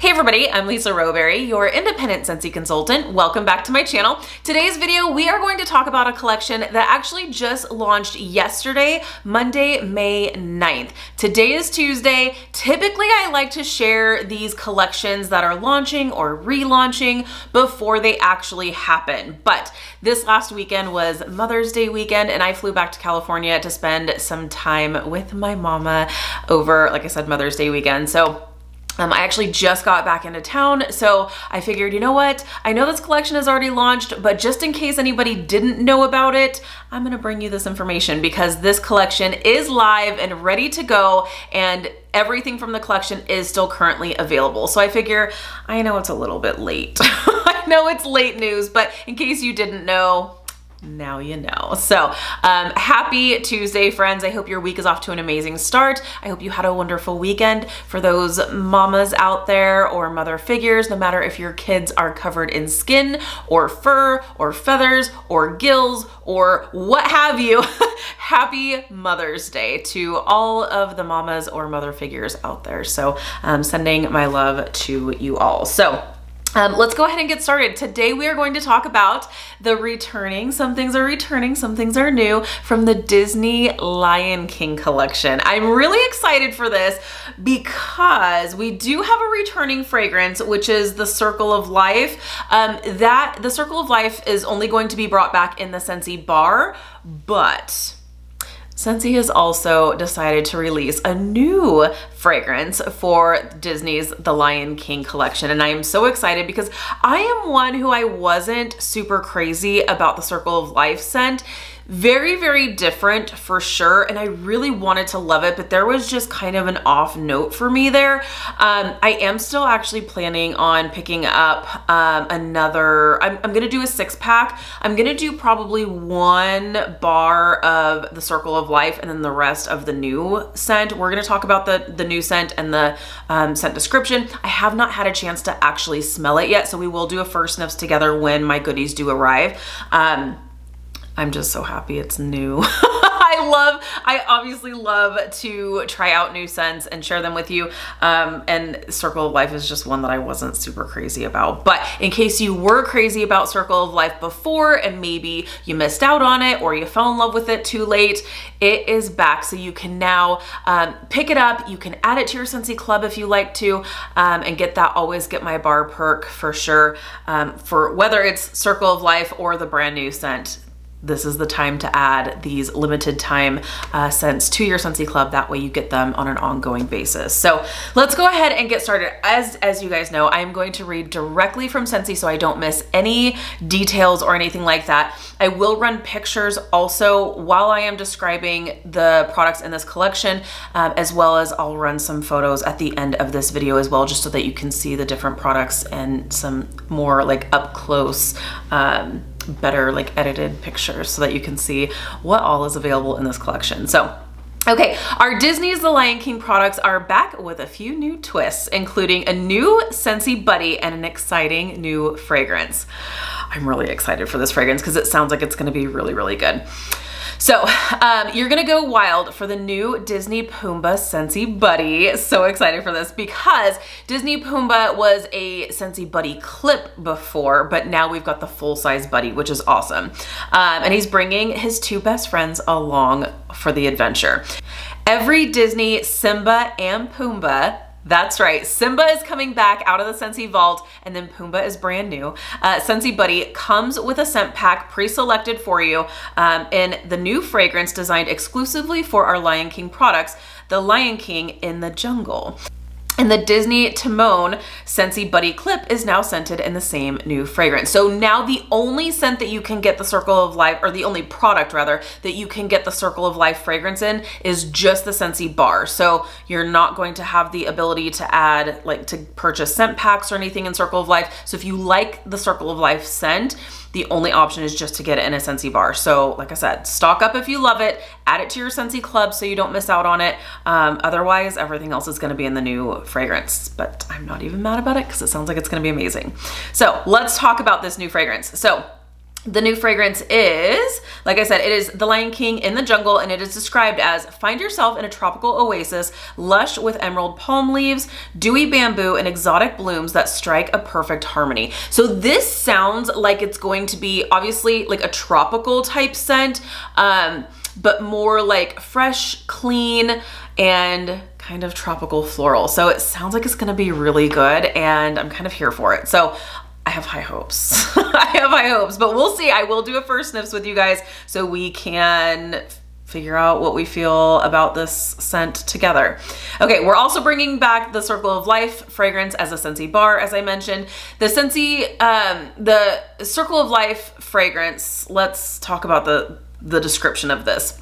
Hey everybody, I'm Lisa Rowberry, your independent Scentsy consultant. Welcome back to my channel. Today's video, we are going to talk about a collection that actually just launched yesterday, Monday, May 9th. Today is Tuesday. Typically, I like to share these collections that are launching or relaunching before they actually happen. But this last weekend was Mother's Day weekend, and I flew back to California to spend some time with my mama over, like I said, Mother's Day weekend. So I actually just got back into town, so I figured, you know what? I know this collection is already launched, but just in case anybody didn't know about it, I'm gonna bring you this information because this collection is live and ready to go, and everything from the collection is still currently available. So I figure, I know it's a little bit late. I know it's late news, but in case you didn't know, now you know. So happy Tuesday, friends. I hope your week is off to an amazing start. I hope you had a wonderful weekend. For those mamas out there or mother figures, no matter if your kids are covered in skin or fur or feathers or gills or what have you, happy Mother's Day to all of the mamas or mother figures out there. So I'm sending my love to you all. So let's go ahead and get started. Today we are going to talk about the returning, some things are returning, some things are new from the Disney Lion King collection. I'm really excited for this because we do have a returning fragrance, which is the Circle of Life. The Circle of Life is only going to be brought back in the Scentsy Bar, but Scentsy has also decided to release a new fragrance for Disney's The Lion King collection. And I am so excited because I am one who I wasn't super crazy about the Circle of Life scent. Very, very different for sure. And I really wanted to love it, but there was just kind of an off note for me there. I am still actually planning on picking up another, I'm gonna do a 6-pack. I'm gonna do probably one bar of the Circle of Life and then the rest of the new scent. We're gonna talk about the new scent and the scent description. I have not had a chance to actually smell it yet. So we will do a first sniffs together when my goodies do arrive. I'm just so happy it's new. I obviously love to try out new scents and share them with you. And Circle of Life is just one that I wasn't super crazy about. But in case you were crazy about Circle of Life before and maybe you missed out on it or you fell in love with it too late, it is back. So you can now pick it up. You can add it to your Scentsy Club if you like to and get that Always Get My Bar perk for sure. For whether it's Circle of Life or the brand new scent, this is the time to add these limited time scents to your Scentsy Club. That way you get them on an ongoing basis. So let's go ahead and get started. As you guys know, I'm going to read directly from Scentsy so I don't miss any details or anything like that. I will run pictures also while I am describing the products in this collection, as well as I'll run some photos at the end of this video as well, just so that you can see the different products and some more like up close, better like edited pictures so that you can see what all is available in this collection. So okay, our Disney's The Lion King products are back with a few new twists, including a new Scentsy Buddy and an exciting new fragrance. I'm really excited for this fragrance because it sounds like it's going to be really, really good. So you're gonna go wild for the new Disney Pumbaa Scentsy Buddy. So excited for this because Disney Pumbaa was a Scentsy Buddy clip before, but now we've got the full-size Buddy, which is awesome. And he's bringing his two best friends along for the adventure. Every Disney Simba and Pumbaa, that's right, Simba is coming back out of the Scentsy vault, and then Pumbaa is brand new. Scentsy Buddy comes with a scent pack pre-selected for you in the new fragrance designed exclusively for our Lion King products, The Lion King in the Jungle. And the Disney Timon Scentsy Buddy clip is now scented in the same new fragrance. So now the only scent that you can get the Circle of Life, or the only product rather, that you can get the Circle of Life fragrance in is just the Scentsy Bar. So you're not going to have the ability to add, like to purchase scent packs or anything in Circle of Life. So if you like the Circle of Life scent, the only option is just to get it in a Scentsy Bar. So like I said, stock up if you love it, add it to your Scentsy Club so you don't miss out on it. Otherwise, everything else is gonna be in the new fragrance, but I'm not even mad about it because it sounds like it's gonna be amazing. So let's talk about this new fragrance. So The new fragrance is, like I said, it is The Lion King in the Jungle, and it is described as find yourself in a tropical oasis, lush with emerald palm leaves, dewy bamboo, and exotic blooms that strike a perfect harmony. So this sounds like it's going to be obviously like a tropical type scent, but more like fresh, clean, and kind of tropical floral. So it sounds like it's gonna be really good, and I'm kind of here for it. So I have high hopes. I have high hopes, but we'll see. I will do a first sniffs with you guys so we can figure out what we feel about this scent together. Okay, we're also bringing back the Circle of Life fragrance as a Scentsy Bar, as I mentioned. The Scentsy, the Circle of Life fragrance, let's talk about the description of this.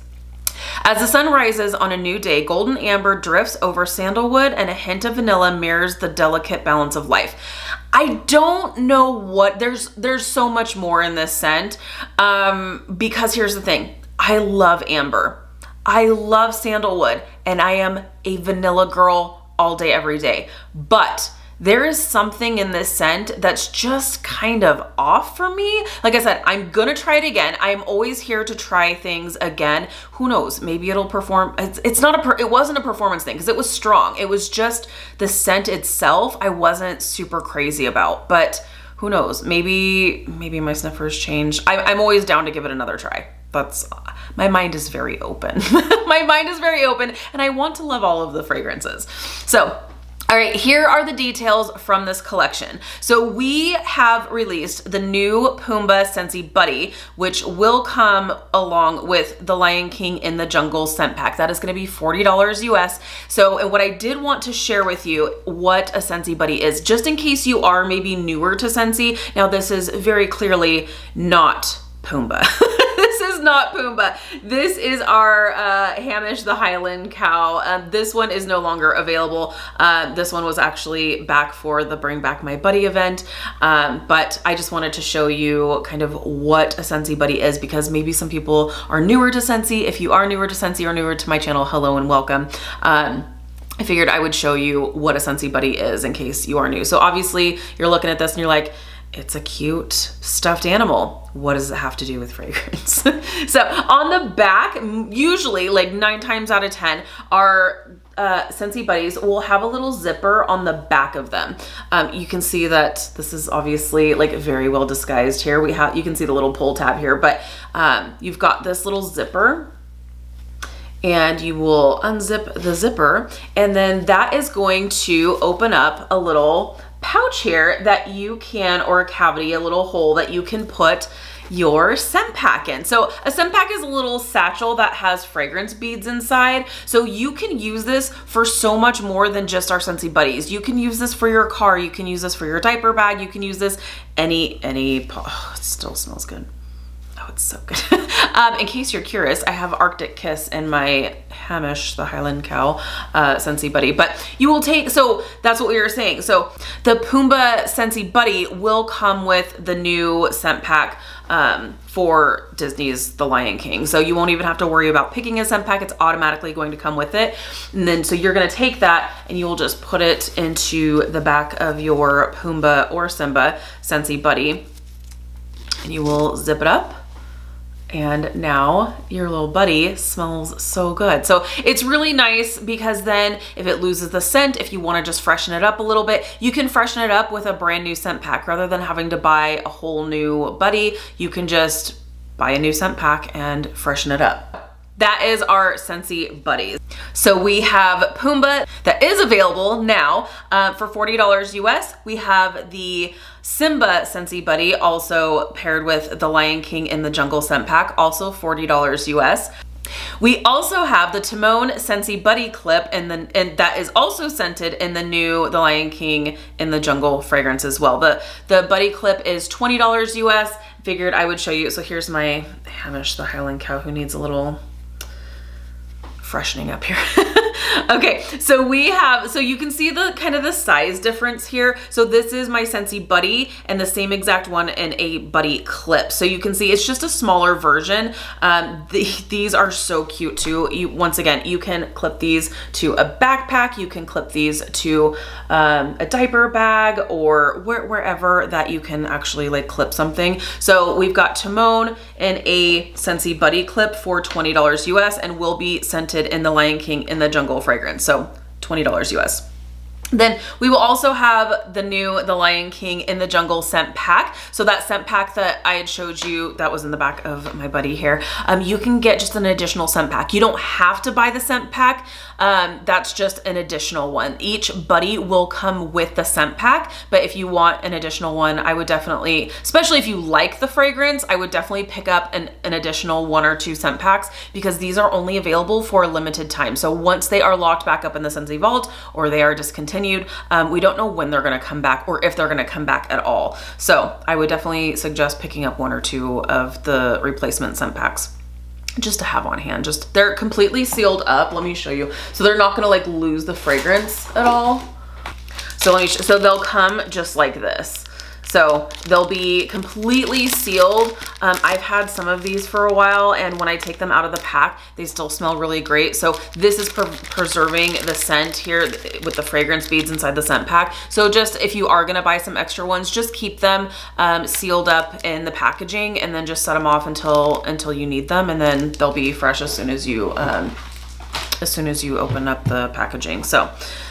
As the sun rises on a new day, golden amber drifts over sandalwood and a hint of vanilla mirrors the delicate balance of life. I don't know what, there's so much more in this scent, because here's the thing, I love amber. I love sandalwood, and I am a vanilla girl all day, every day. But there is something in this scent that's just kind of off for me. Like I said, I'm gonna try it again. I'm always here to try things again. Who knows, maybe it'll perform. It's not a, it wasn't a performance thing because it was strong. It was just the scent itself I wasn't super crazy about, but who knows, maybe my sniffers change. I'm always down to give it another try. That's, my mind is very open. My mind is very open, and I want to love all of the fragrances. So, all right, here are the details from this collection. So we have released the new Pumbaa Scentsy Buddy, which will come along with the Lion King in the Jungle scent pack. That is gonna be $40 US. So, and what I did want to share with you what a Scentsy Buddy is, just in case you are maybe newer to Scentsy. Now this is very clearly not Pumbaa. This is not Pumbaa. This is our Hamish the Highland Cow. This one is no longer available. This one was actually back for the Bring Back My Buddy event. But I just wanted to show you kind of what a Scentsy Buddy is, because maybe some people are newer to Scentsy. If you are newer to Scentsy or newer to my channel, hello and welcome. I figured I would show you what a Scentsy Buddy is in case you are new. So obviously you're looking at this and you're like, it's a cute stuffed animal. What does it have to do with fragrance? So on the back, usually like 9 times out of 10, our Scentsy Buddies will have a little zipper on the back of them. You can see that this is obviously like very well disguised here. We have, you can see the little pull tab here, but you've got this little zipper, and you will unzip the zipper, and then that is going to open up a little pouch here that you can, or a cavity, a little hole that you can put your scent pack in. So a scent pack is a little satchel that has fragrance beads inside. So you can use this for so much more than just our Scentsy Buddies. You can use this for your car. You can use this for your diaper bag. You can use this oh, it still smells good. Oh, it's so good. In case you're curious, I have Arctic Kiss in my Hamish the Highland Cow Scentsy Buddy, but you will take, so that's what we were saying. So the Pumbaa Scentsy Buddy will come with the new scent pack for Disney's The Lion King. So you won't even have to worry about picking a scent pack. It's automatically going to come with it. And then, so you're gonna take that and you will just put it into the back of your Pumbaa or Simba Scentsy Buddy, and you will zip it up. And now your little buddy smells so good. So it's really nice because then if it loses the scent, if you want to just freshen it up a little bit, you can freshen it up with a brand new scent pack rather than having to buy a whole new buddy. You can just buy a new scent pack and freshen it up. That is our Scentsy Buddies. So we have Pumbaa that is available now for $40 US. We have the Simba Scentsy Buddy also paired with the Lion King in the Jungle scent pack, also $40 US. We also have the Timon Scentsy Buddy clip, and that is also scented in the new The Lion King in the Jungle fragrance as well. The buddy clip is $20 US. Figured I would show you. So here's my Hamish the Highland Cow, who needs a little freshening up here. Okay, so we have, so you can see the kind of the size difference here. So this is my Scentsy Buddy and the same exact one in a Buddy clip. So you can see it's just a smaller version. These are so cute too. Once again, you can clip these to a backpack. You can clip these to a diaper bag or wherever that you can actually like clip something. So we've got Timon in a Scentsy Buddy clip for $20 US and will be scented in the Lion King in the Jungle fragrance, so $20 US. Then we will also have the new The Lion King in the Jungle scent pack. So that scent pack that I had showed you that was in the back of my Buddy here, you can get just an additional scent pack. You don't have to buy the scent pack. That's just an additional one. Each Buddy will come with the scent pack, but if you want an additional one, I would definitely, especially if you like the fragrance, I would definitely pick up an additional one or two scent packs because these are only available for a limited time. So once they are locked back up in the Scentsy Vault or they are discontinued, we don't know when they're going to come back or if they're going to come back at all. So I would definitely suggest picking up one or two of the replacement scent packs just to have on hand. Just they're completely sealed up. Let me show you. So they're not going to like lose the fragrance at all. So let me so they'll come just like this. So they'll be completely sealed. I've had some of these for a while, and when I take them out of the pack, they still smell really great. So this is preserving the scent here with the fragrance beads inside the scent pack. So just if you are gonna buy some extra ones, just keep them sealed up in the packaging and then just set them off until you need them, and then they'll be fresh as soon as you open up the packaging. So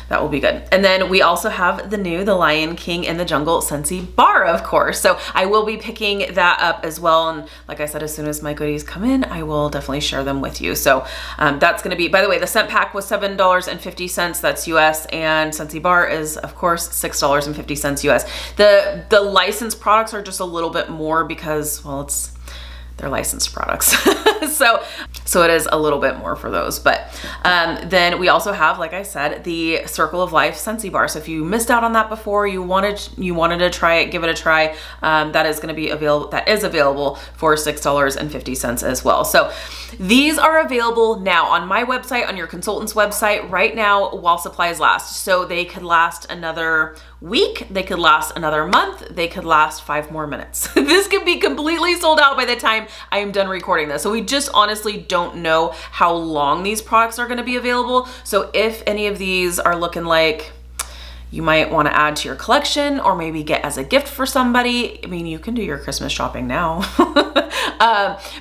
that will be good. And then we also have the new The Lion King in the Jungle Scentsy Bar, of course. So I will be picking that up as well. And like I said, as soon as my goodies come in, I will definitely share them with you. So that's going to be, by the way, the scent pack was $7.50. That's US, and Scentsy Bar is, of course, $6.50 US. The licensed products are just a little bit more because, well, they're licensed products. So it is a little bit more for those. But then we also have, like I said, the Circle of Life Scentsy Bar. So if you missed out on that before, you wanted to try it, give it a try. That is going to be available. That is available for $6.50 as well. So these are available now on my website, on your consultant's website right now while supplies last. So they could last another week. They could last another month. They could last 5 more minutes. This could be completely sold out by the time I am done recording this. So we just honestly don't know how long these products are going to be available. So if any of these are looking like you might want to add to your collection or maybe get as a gift for somebody, I mean, you can do your Christmas shopping now.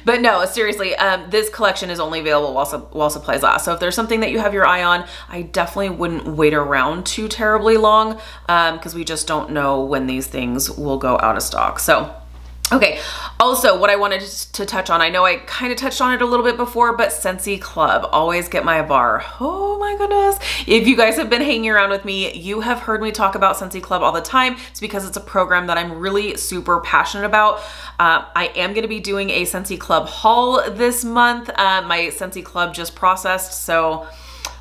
But no, seriously, this collection is only available while supplies last. So if there's something that you have your eye on, I definitely wouldn't wait around too terribly long because we just don't know when these things will go out of stock. So okay, also what I wanted to touch on, I know I kind of touched on it a little bit before, but Scentsy Club, always get my bar. Oh my goodness. If you guys have been hanging around with me, you have heard me talk about Scentsy Club all the time. It's because it's a program that I'm really super passionate about. I am going to be doing a Scentsy Club haul this month. My Scentsy Club just processed, so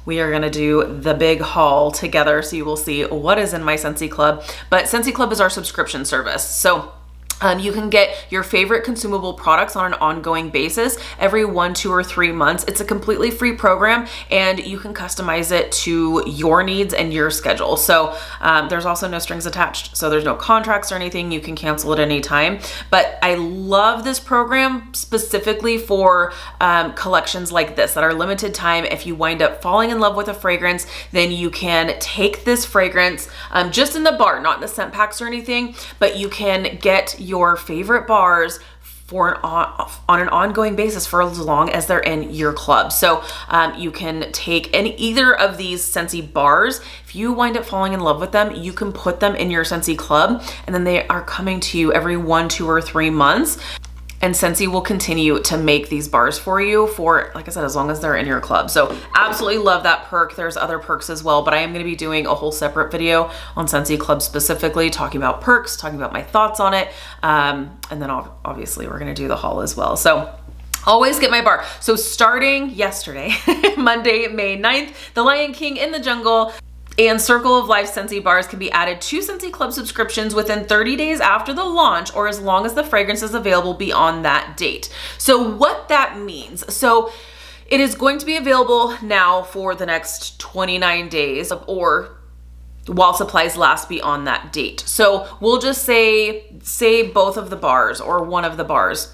we are gonna do the big haul together. So you will see what is in my Scentsy Club. But Scentsy Club is our subscription service. So you can get your favorite consumable products on an ongoing basis every 1, 2, or 3 months. It's a completely free program and you can customize it to your needs and your schedule. So there's also no strings attached. So there's no contracts or anything. You can cancel at any time. But I love this program specifically for collections like this that are limited time. If you wind up falling in love with a fragrance, then you can take this fragrance just in the bar, not in the scent packs or anything, but you can get your favorite bars for on an ongoing basis for as long as they're in your club. So you can take either of these Scentsy bars. If you wind up falling in love with them, you can put them in your Scentsy Club, and then they are coming to you every 1, 2, or 3 months. And Scentsy will continue to make these bars for you for, like I said, as long as they're in your club. So absolutely love that perk. There's other perks as well, but I am going to be doing a whole separate video on Scentsy Club specifically, talking about perks, talking about my thoughts on it. And then obviously we're going to do the haul as well. So always get my bar. So starting yesterday, Monday, May 9th, The Lion King in the Jungle and Circle of Life Scentsy bars can be added to Scentsy Club subscriptions within 30 days after the launch or as long as the fragrance is available beyond that date. So what that means, so It is going to be available now for the next 29 days or while supplies last beyond that date. So we'll just say both of the bars or one of the bars.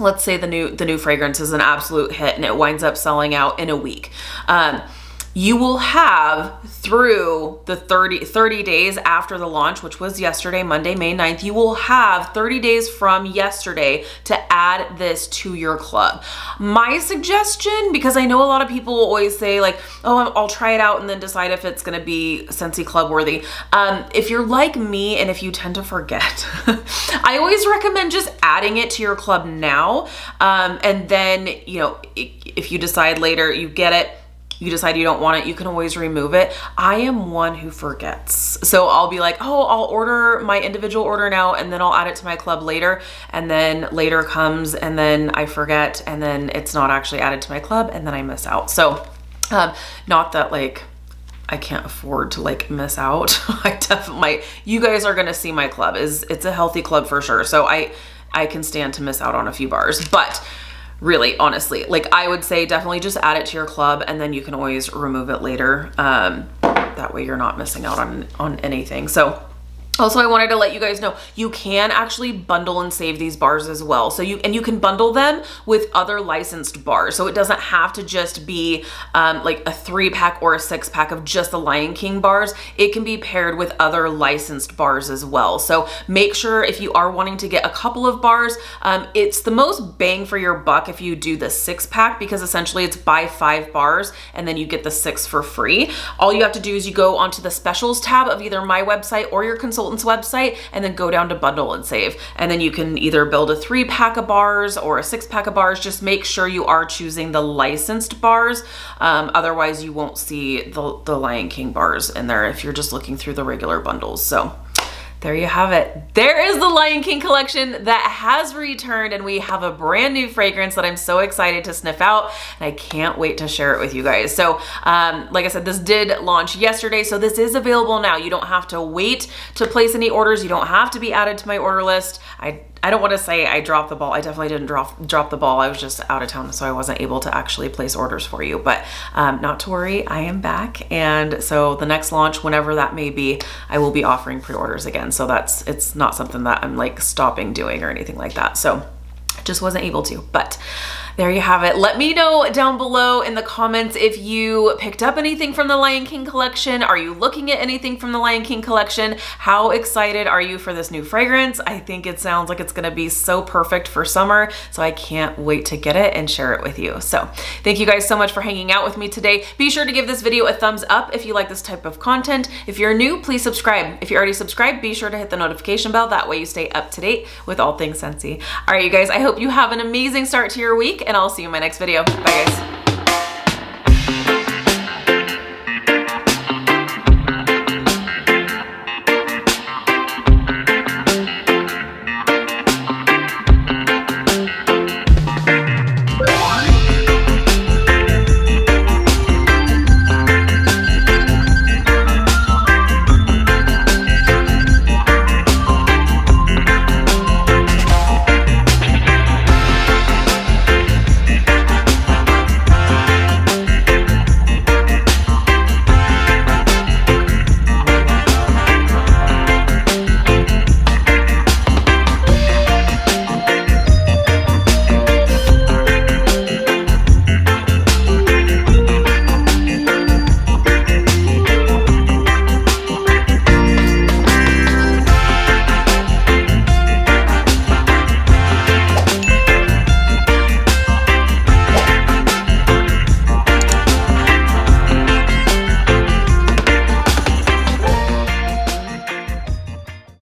Let's say the new fragrance is an absolute hit and it winds up selling out in a week. You will have through the 30 days after the launch, which was yesterday, Monday, May 9th, you will have 30 days from yesterday to add this to your club. My suggestion, because I know a lot of people always say like, oh, I'll try it out and then decide if it's gonna be Scentsy Club worthy. If you're like me and if you tend to forget, I always recommend just adding it to your club now. And then, you know, if you decide later, you get it, you decide you don't want it, you can always remove it. I am one who forgets. So I'll be like, oh, I'll order my individual order now and then I'll add it to my club later. And then later comes and then I forget and then it's not actually added to my club and then I miss out. So not that like I can't afford to like miss out. I definitely, you guys are gonna see my club. It's a healthy club for sure. So I can stand to miss out on a few bars, but really, honestly, like I would say definitely just add it to your club and then you can always remove it later. That way you're not missing out on anything. So also I wanted to let you guys know you can actually bundle and save these bars as well. So you can bundle them with other licensed bars. So it doesn't have to just be like a 3-pack or a 6-pack of just the Lion King bars. It can be paired with other licensed bars as well. So make sure if you are wanting to get a couple of bars, it's the most bang for your buck if you do the 6-pack because essentially it's buy 5 bars and then you get the 6 for free. All you have to do is you go onto the specials tab of either my website or your consultant's website and then go down to bundle and save. And then you can either build a 3-pack of bars or a 6-pack of bars. Just make sure you are choosing the licensed bars. Otherwise you won't see the Lion King bars in there if you're just looking through the regular bundles. So there you have it. There is the Lion King collection that has returned and we have a brand new fragrance that I'm so excited to sniff out and I can't wait to share it with you guys. So like I said, this did launch yesterday, so this is available now. You don't have to wait to place any orders. You don't have to be added to my order list. I don't want to say I dropped the ball. I definitely didn't drop the ball. I was just out of town, so I wasn't able to actually place orders for you, but not to worry, I am back. And so the next launch, whenever that may be, I will be offering pre-orders again. So it's not something that I'm like stopping doing or anything like that. So I just wasn't able to, but there you have it. Let me know down below in the comments if you picked up anything from the Lion King collection. Are you looking at anything from the Lion King collection? How excited are you for this new fragrance? I think it sounds like it's gonna be so perfect for summer, so I can't wait to get it and share it with you. So thank you guys so much for hanging out with me today. Be sure to give this video a thumbs up if you like this type of content. If you're new, please subscribe. If you're already subscribed, be sure to hit the notification bell. That way you stay up to date with all things Scentsy. All right, you guys, I hope you have an amazing start to your week, and I'll see you in my next video. Bye guys.